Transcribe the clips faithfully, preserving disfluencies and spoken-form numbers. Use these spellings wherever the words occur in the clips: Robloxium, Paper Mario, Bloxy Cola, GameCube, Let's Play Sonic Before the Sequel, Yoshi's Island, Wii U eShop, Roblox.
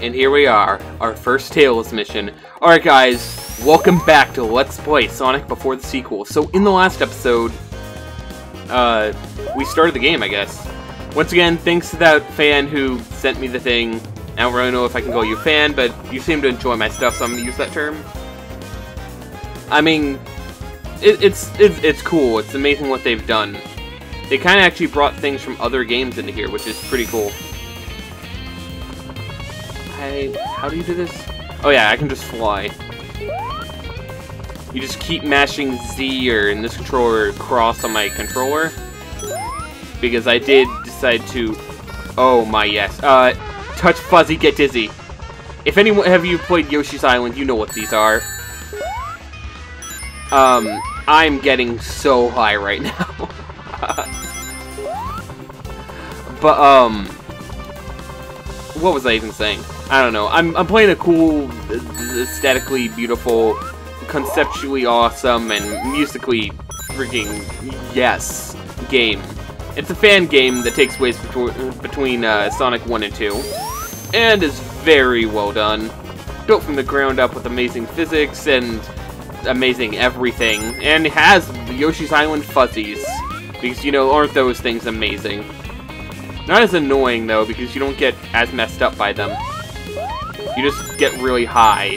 and here we are, our first Tails mission. Alright guys, welcome back to Let's Play Sonic Before the Sequel. So in the last episode, uh, we started the game, I guess. Once again, thanks to that fan who sent me the thing. I don't really know if I can call you a fan, but you seem to enjoy my stuff, so I'm going to use that term. I mean, it, it's, it, it's cool. It's amazing what they've done. They kind of actually brought things from other games into here, which is pretty cool. I, how do you do this? Oh yeah, I can just fly. You just keep mashing Z or, in this controller, cross on my controller. Because I did decide to... Oh my yes. Uh, touch fuzzy, get dizzy. If any of you played Yoshi's Island, you know what these are. Um, I'm getting so high right now. But, um... what was I even saying? I don't know. I'm, I'm playing a cool, aesthetically beautiful, conceptually awesome, and musically freaking yes game. It's a fan game that takes place between, between uh, Sonic one and two, and is very well done. Built from the ground up with amazing physics and amazing everything, and has Yoshi's Island fuzzies, because, you know, aren't those things amazing? Not as annoying, though, because you don't get as messed up by them. You just get really high.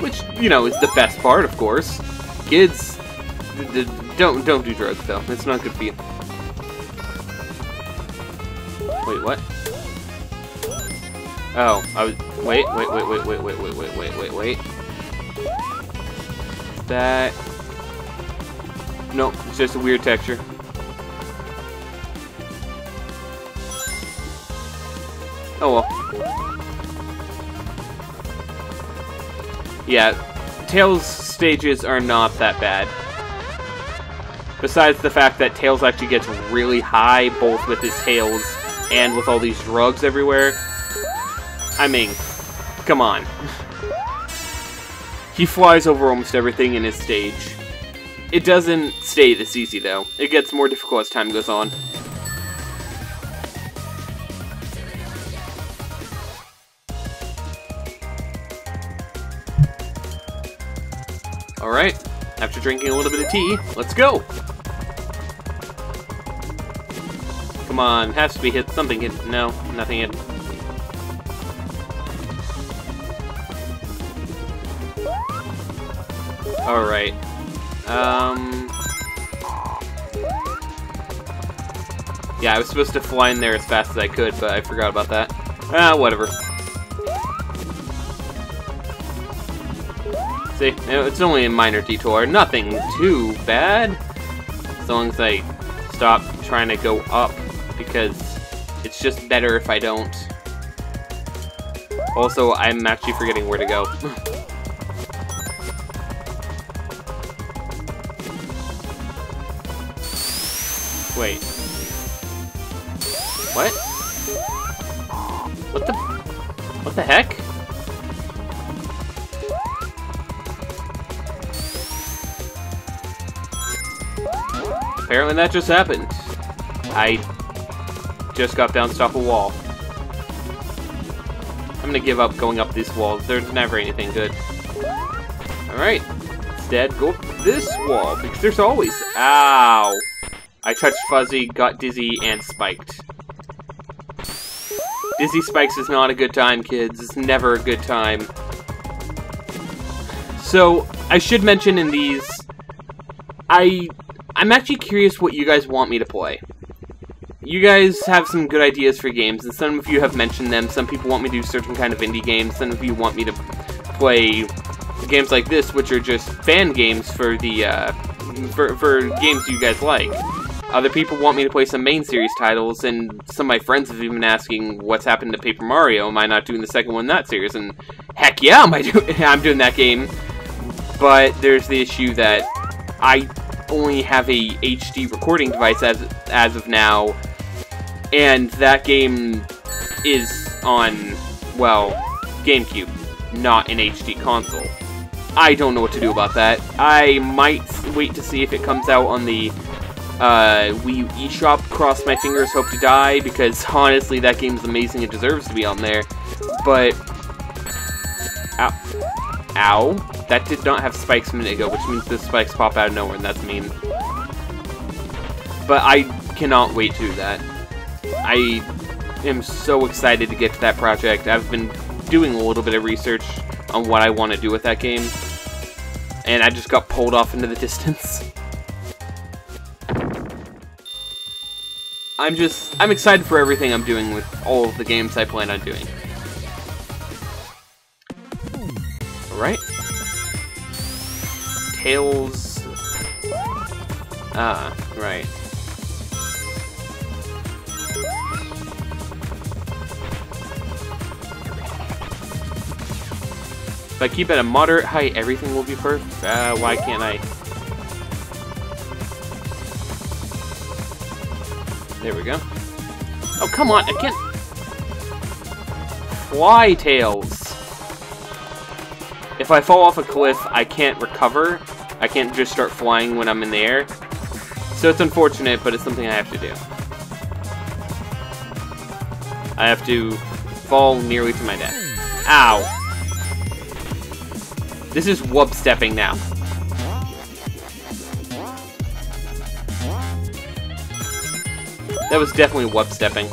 Which, you know, is the best part, of course. Kids, don't don't do drugs, though. It's not good for you. Wait, what? Oh, I was... Wait, wait, wait, wait, wait, wait, wait, wait, wait, wait, wait. That... Nope, it's just a weird texture. Oh well. Yeah, Tails stages are not that bad. Besides the fact that Tails actually gets really high, both with his tails and with all these drugs everywhere. I mean, come on. He flies over almost everything in his stage. It doesn't stay this easy though. It gets more difficult as time goes on. Alright, after drinking a little bit of tea, let's go! Come on, has to be hit, something hit, no, nothing hit. Alright, um... yeah, I was supposed to fly in there as fast as I could, but I forgot about that. Ah, whatever. See, it's only a minor detour. Nothing too bad. As long as I stop trying to go up, because it's just better if I don't. Also, I'm actually forgetting where to go. Wait. What? What the... What the heck? Apparently that just happened. I just got bounced off a wall. I'm gonna give up going up these walls. There's never anything good. Alright. Instead, go up this wall, because there's always... Ow! I touched Fuzzy, got dizzy, and spiked. Dizzy spikes is not a good time, kids. It's never a good time. So, I should mention in these... I... I'm actually curious what you guys want me to play. You guys have some good ideas for games, and some of you have mentioned them. Some people want me to do certain kind of indie games. Some of you want me to play games like this, which are just fan games for the uh, for, for games you guys like. Other people want me to play some main series titles, and some of my friends have even been asking, "What's happened to Paper Mario? Am I not doing the second one in that series?" And heck yeah, am I doing? I'm doing that game. But there's the issue that I only have a H D recording device as as of now, and that game is on, well, GameCube, not an H D console. I don't know what to do about that. I might wait to see if it comes out on the uh, Wii U eShop. Cross my fingers, hope to die, because honestly, that game's amazing. It deserves to be on there. But, ow, ow, that did not have spikes a minute ago, which means the spikes pop out of nowhere, and that's mean. But I cannot wait to do that. I am so excited to get to that project. I've been doing a little bit of research on what I want to do with that game, and I just got pulled off into the distance. I'm just, I'm excited for everything I'm doing with all of the games I plan on doing. Alright. Tails. Ah, right. If I keep at a moderate height, everything will be perfect. Uh, why can't I? There we go. Oh, come on, I can't... Fly, Tails! If I fall off a cliff, I can't recover. I can't just start flying when I'm in the air. So it's unfortunate, but it's something I have to do. I have to fall nearly to my death. Ow! This is whoop-stepping now. That was definitely whoop-stepping.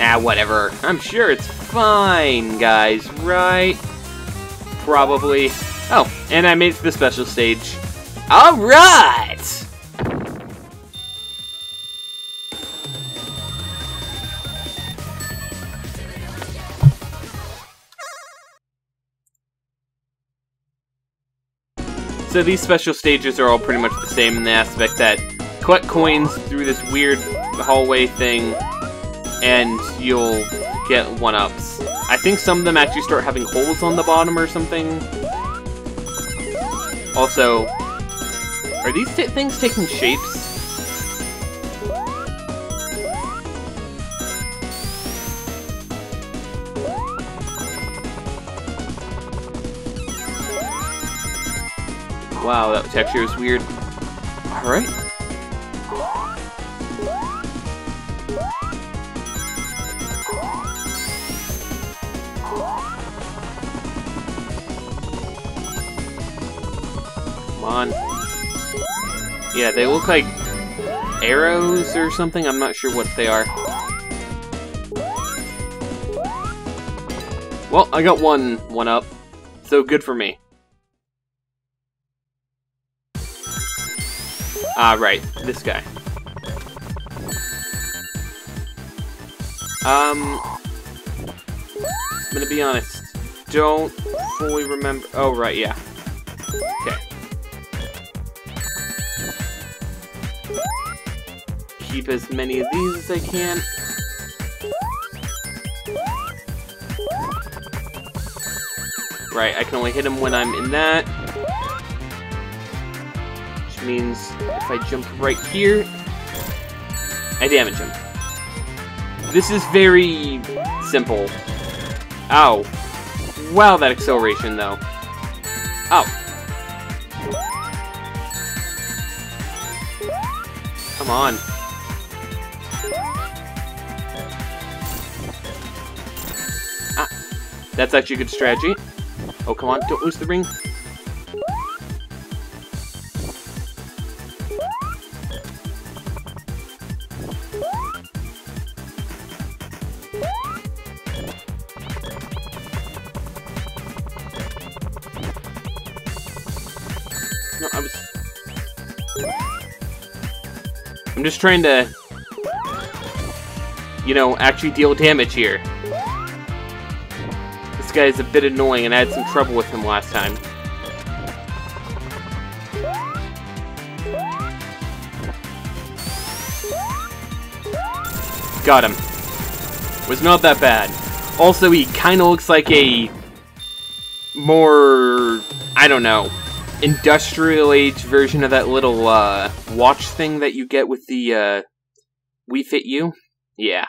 Ah, whatever. I'm sure it's fine, guys, right? Probably. Oh, and I made it to the special stage. Alright! So these special stages are all pretty much the same in the aspect that collect coins through this weird hallway thing and you'll get one-ups. I think some of them actually start having holes on the bottom or something. Also, are these things taking shapes? Wow, that texture is weird. Alright. Come on. Yeah, they look like arrows or something. I'm not sure what they are. Well, I got one one up. So good for me. Ah, right. This guy. Um... I'm gonna be honest. Don't fully remember... Oh, right, yeah. Okay. Keep as many of these as I can. Right, I can only hit him when I'm in that. Means if I jump right here, I damage him. This is very simple. Ow. Wow, that acceleration, though. Ow. Come on. Ah. That's actually a good strategy. Oh, come on. Don't lose the ring. I'm just trying to, you know, actually deal damage here. This guy is a bit annoying, and I had some trouble with him last time. Got him. Was not that bad. Also, he kind of looks like a more, I don't know, industrial age version of that little uh, watch thing that you get with the uh, Wii Fit U. Yeah.